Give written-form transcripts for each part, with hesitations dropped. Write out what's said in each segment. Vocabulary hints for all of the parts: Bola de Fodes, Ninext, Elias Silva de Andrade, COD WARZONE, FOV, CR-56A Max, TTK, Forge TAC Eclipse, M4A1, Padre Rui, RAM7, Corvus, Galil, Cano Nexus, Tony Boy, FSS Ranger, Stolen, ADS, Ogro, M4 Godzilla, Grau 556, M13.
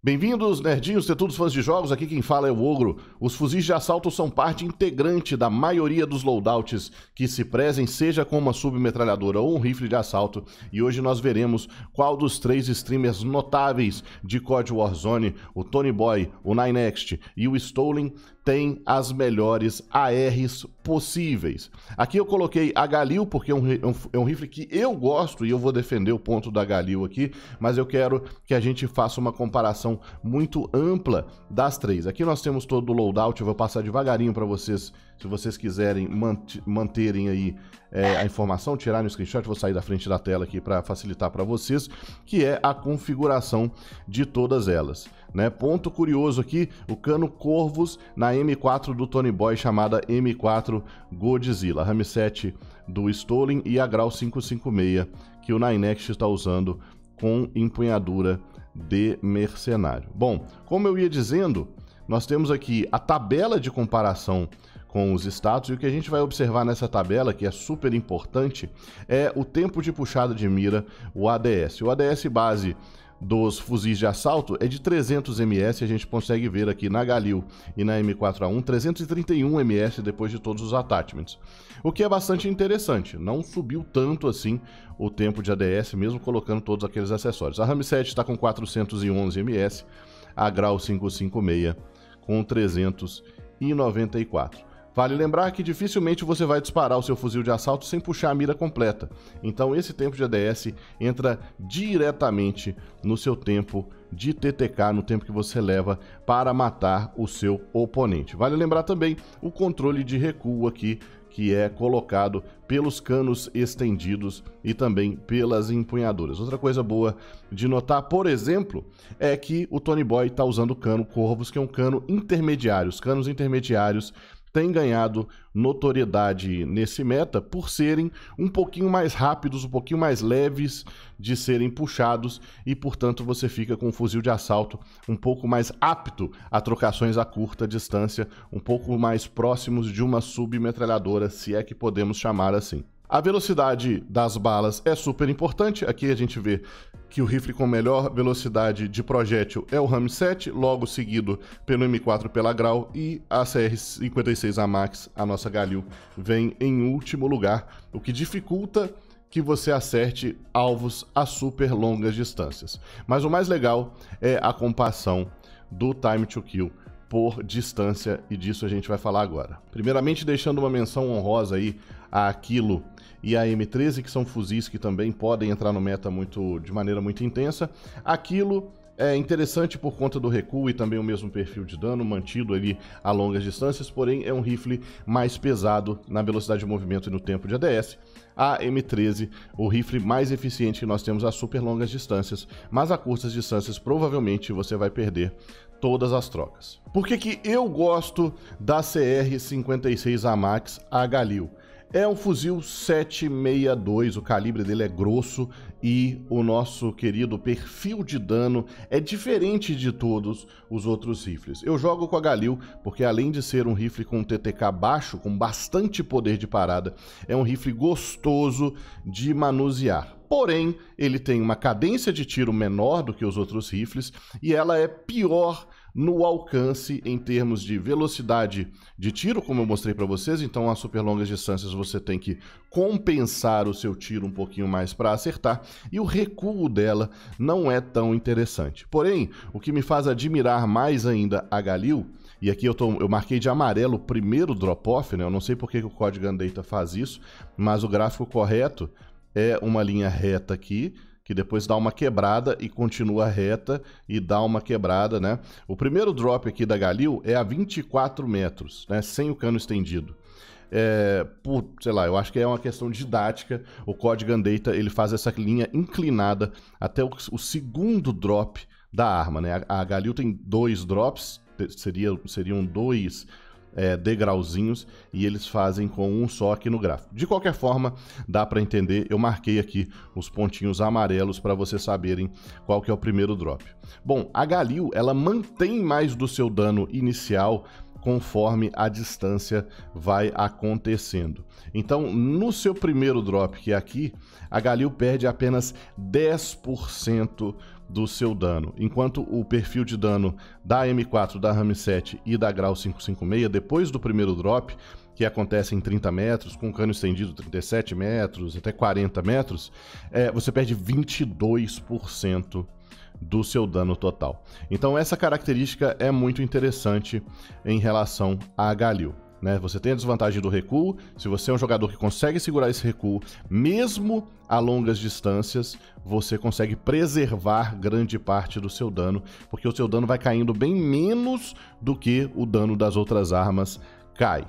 Bem-vindos, nerdinhos, tetudos, fãs de jogos, aqui quem fala é o Ogro. Os fuzis de assalto são parte integrante da maioria dos loadouts que se prezem, seja com uma submetralhadora ou um rifle de assalto, e hoje nós veremos qual dos três streamers notáveis de COD WARZONE, o Tony Boy, o Ninext e o Stolen, tem as melhores ARs possíveis. Aqui eu coloquei a Galil, porque é um rifle que eu gosto e eu vou defender o ponto da Galil aqui, mas eu quero que a gente faça uma comparação muito ampla das três. Aqui nós temos todo o loadout, eu vou passar devagarinho para vocês, se vocês quiserem manterem aí a informação, tirar no screenshot, vou sair da frente da tela aqui para facilitar para vocês, que é a configuração de todas elas. Né? Ponto curioso aqui, o cano Corvus na M4 do Tony Boy, chamada M4 Godzilla, RAM7 do Stolen e a Grau 556 que o Ninext está usando com empunhadura de mercenário. Bom, como eu ia dizendo, nós temos aqui a tabela de comparação com os status, e o que a gente vai observar nessa tabela, que é super importante, é o tempo de puxada de mira, o ADS. O ADS base dos fuzis de assalto é de 300 ms, a gente consegue ver aqui na Galil e na M4A1 331 ms depois de todos os attachments, o que é bastante interessante. Não subiu tanto assim o tempo de ADS, mesmo colocando todos aqueles acessórios. A RAM7 está com 411 ms, a Grau 556 com 394. Vale lembrar que dificilmente você vai disparar o seu fuzil de assalto sem puxar a mira completa. Então esse tempo de ADS entra diretamente no seu tempo de TTK, no tempo que você leva para matar o seu oponente. Vale lembrar também o controle de recuo aqui, que é colocado pelos canos estendidos e também pelas empunhaduras. Outra coisa boa de notar, por exemplo, é que o Tony Boy está usando o cano Corvus, que é um cano intermediário. Os canos intermediários têm ganhado notoriedade nesse meta por serem um pouquinho mais rápidos, um pouquinho mais leves de serem puxados, e portanto você fica com um fuzil de assalto um pouco mais apto a trocações a curta distância, um pouco mais próximos de uma submetralhadora, se é que podemos chamar assim. A velocidade das balas é super importante. Aqui a gente vê que o rifle com melhor velocidade de projétil é o RAM7, logo seguido pelo M4 pela Grau, e a CR-56A Max, a nossa Galil, vem em último lugar, o que dificulta que você acerte alvos a super longas distâncias. Mas o mais legal é a compassão do time to kill por distância, e disso a gente vai falar agora. Primeiramente, deixando uma menção honrosa aí a Aquilo e a M13, que são fuzis que também podem entrar no meta de maneira muito intensa. Aquilo é interessante por conta do recuo e também o mesmo perfil de dano mantido ali a longas distâncias, porém é um rifle mais pesado na velocidade de movimento e no tempo de ADS. A M13, o rifle mais eficiente que nós temos a super longas distâncias, mas a curtas distâncias provavelmente você vai perder todas as trocas. Por que eu gosto da CR-56A Max, a Galil? É um fuzil 7.62, o calibre dele é grosso e o nosso querido perfil de dano é diferente de todos os outros rifles. Eu jogo com a Galil porque, além de ser um rifle com TTK baixo, com bastante poder de parada, é um rifle gostoso de manusear. Porém, ele tem uma cadência de tiro menor do que os outros rifles e ela é pior no alcance em termos de velocidade de tiro, como eu mostrei para vocês. Então, a super longas distâncias você tem que compensar o seu tiro um pouquinho mais para acertar, e o recuo dela não é tão interessante. Porém, o que me faz admirar mais ainda a Galil, e aqui eu marquei de amarelo o primeiro drop-off, né? Eu não sei porque que o Código Andeta faz isso, mas o gráfico correto é uma linha reta aqui, que depois dá uma quebrada e continua reta e dá uma quebrada, né? O primeiro drop aqui da Galil é a 24 metros, né? Sem o cano estendido. Sei lá, eu acho que é uma questão didática. O Código Andeta, ele faz essa linha inclinada até o segundo drop da arma, né? A Galil tem dois drops, seriam dois degrauzinhos, e eles fazem com um só aqui no gráfico. De qualquer forma, dá para entender. Eu marquei aqui os pontinhos amarelos para vocês saberem qual que é o primeiro drop. Bom, a Galil, ela mantém mais do seu dano inicial conforme a distância vai acontecendo. Então, no seu primeiro drop, que é aqui, a Galil perde apenas 10% do seu dano. Enquanto o perfil de dano da M4, da RAM7 e da Grau 556, depois do primeiro drop, que acontece em 30 metros, com cano estendido 37 metros, até 40 metros, você perde 22% do seu dano total. Então essa característica é muito interessante em relação à Galil, né? Você tem a desvantagem do recuo. Se você é um jogador que consegue segurar esse recuo, mesmo a longas distâncias, você consegue preservar grande parte do seu dano, porque o seu dano vai caindo bem menos do que o dano das outras armas cai.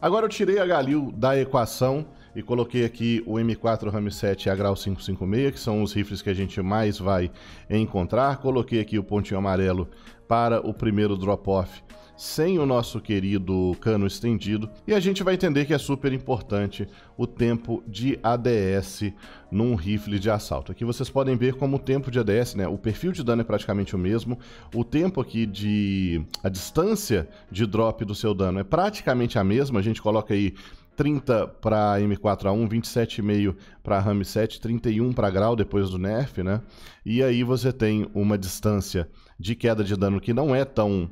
Agora eu tirei a Galil da equação e coloquei aqui o M4 RAM7 e a Grau 556, que são os rifles que a gente mais vai encontrar. Coloquei aqui o pontinho amarelo para o primeiro drop-off sem o nosso querido cano estendido. E a gente vai entender que é super importante o tempo de ADS num rifle de assalto. Aqui vocês podem ver como o tempo de ADS, né? O perfil de dano é praticamente o mesmo. O tempo aqui de... a distância de drop do seu dano é praticamente a mesma. A gente coloca aí 30 para M4A1, 27,5 para RAM7, 31 para Grau depois do nerf, né? E aí você tem uma distância de queda de dano que não é tão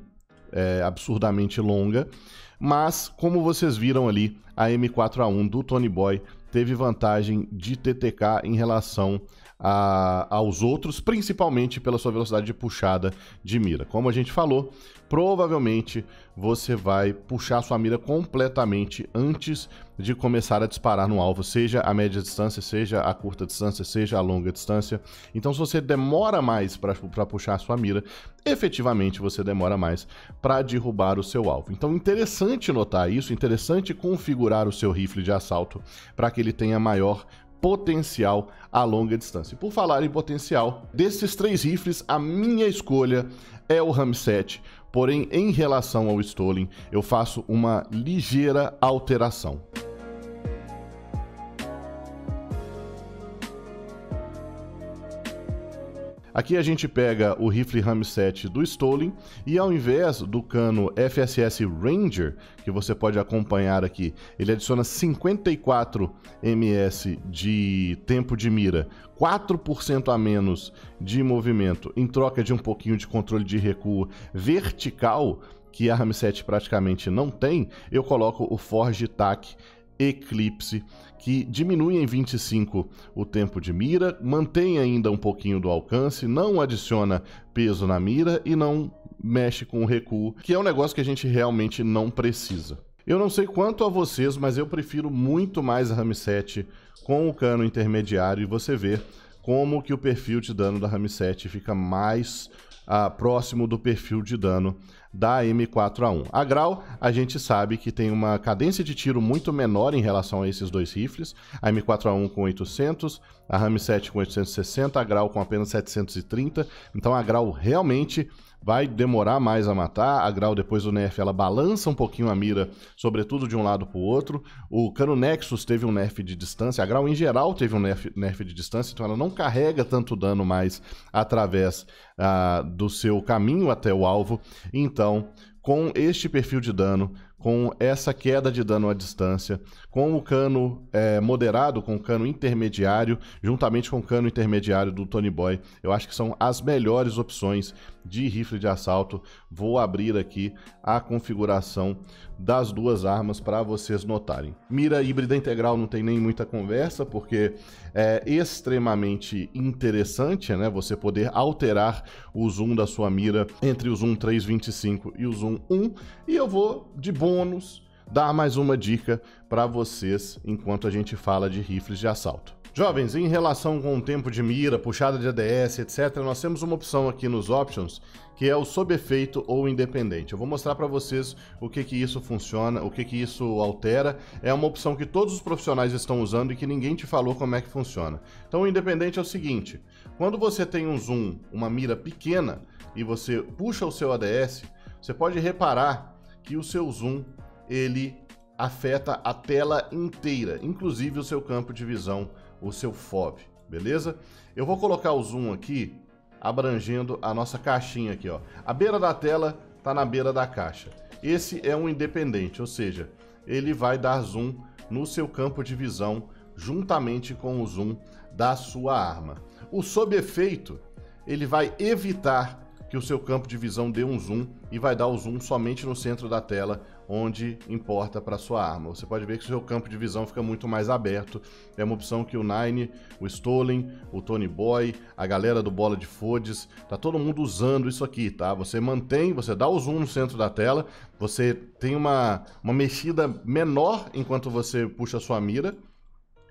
absurdamente longa, mas como vocês viram ali, a M4A1 do Tony Boy teve vantagem de TTK em relação aos outros, principalmente pela sua velocidade de puxada de mira. Como a gente falou, provavelmente você vai puxar sua mira completamente antes de começar a disparar no alvo, seja a média distância, seja a curta distância, seja a longa distância. Então, se você demora mais para puxar sua mira, efetivamente você demora mais para derrubar o seu alvo. Então, interessante notar isso, interessante configurar o seu rifle de assalto para que ele tenha maior potencial a longa distância. E por falar em potencial, desses três rifles, a minha escolha é o RAM7, porém, em relação ao Stolen, eu faço uma ligeira alteração. Aqui a gente pega o rifle RAM7 do Stolen e, ao invés do cano FSS Ranger, que você pode acompanhar aqui, ele adiciona 54 ms de tempo de mira, 4% a menos de movimento, em troca de um pouquinho de controle de recuo vertical, que a RAM7 praticamente não tem. Eu coloco o Forge TAC Eclipse, que diminui em 25 o tempo de mira, mantém ainda um pouquinho do alcance, não adiciona peso na mira e não mexe com o recuo, que é um negócio que a gente realmente não precisa. Eu não sei quanto a vocês, mas eu prefiro muito mais a RAM7 com o cano intermediário, e você vê como que o perfil de dano da RAM7 fica mais próximo do perfil de dano da M4A1. A Grau, a gente sabe que tem uma cadência de tiro muito menor em relação a esses dois rifles, a M4A1 com 800, a RAM7 com 860, a Grau com apenas 730, então a Grau realmente vai demorar mais a matar. A Grau, depois do nerf, ela balança um pouquinho a mira, sobretudo de um lado para o outro. O Cano Nexus teve um nerf de distância, a Grau em geral teve um nerf de distância, então ela não carrega tanto dano mais através do seu caminho até o alvo. Então, com este perfil de dano, com essa queda de dano à distância, com o cano moderado, com o cano intermediário, juntamente com o cano intermediário do Tony Boy, eu acho que são as melhores opções de rifle de assalto. Vou abrir aqui a configuração das duas armas para vocês notarem. Mira híbrida integral não tem nem muita conversa, porque é extremamente interessante, né? Você poder alterar o zoom da sua mira entre o zoom 3.25 e o zoom 1, e eu vou de bônus dar mais uma dica para vocês enquanto a gente fala de rifles de assalto. Jovens, em relação com o tempo de mira, puxada de ADS, etc, nós temos uma opção aqui nos options que é o sob efeito ou independente. Eu vou mostrar para vocês o que isso funciona, o que isso altera. É uma opção que todos os profissionais estão usando e que ninguém te falou como é que funciona. Então o independente é o seguinte: quando você tem um zoom, uma mira pequena, e você puxa o seu ADS, você pode reparar que o seu zoom, ele afeta a tela inteira, inclusive o seu campo de visão, o seu FOV, beleza? Eu vou colocar o zoom aqui, abrangendo a nossa caixinha aqui, ó. A beira da tela tá na beira da caixa. Esse é um independente, ou seja, ele vai dar zoom no seu campo de visão, juntamente com o zoom da sua arma. O sob efeito, ele vai evitar que o seu campo de visão dê um zoom e vai dar o zoom somente no centro da tela, onde importa para sua arma. Você pode ver que o seu campo de visão fica muito mais aberto. É uma opção que o Nine, o Stolen, o Tony Boy, a galera do Bola de Fodes, tá todo mundo usando isso aqui, tá? Você mantém, você dá o zoom no centro da tela, você tem uma mexida menor enquanto você puxa a sua mira,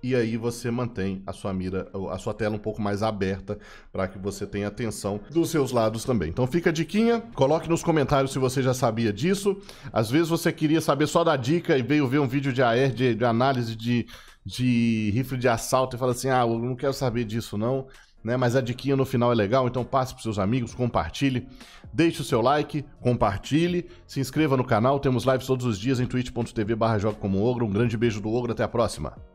e aí você mantém a sua mira, a sua tela um pouco mais aberta para que você tenha atenção dos seus lados também. Então fica a diquinha, coloque nos comentários se você já sabia disso. Às vezes você queria saber só da dica e veio ver um vídeo de AR, de análise de rifle de assalto e fala assim, ah, eu não quero saber disso não, né? Mas a diquinha no final é legal, então passe para seus amigos, compartilhe, deixe o seu like, compartilhe, se inscreva no canal, temos lives todos os dias em twitch.tv/jogocomoogro. Um grande beijo do Ogro, até a próxima!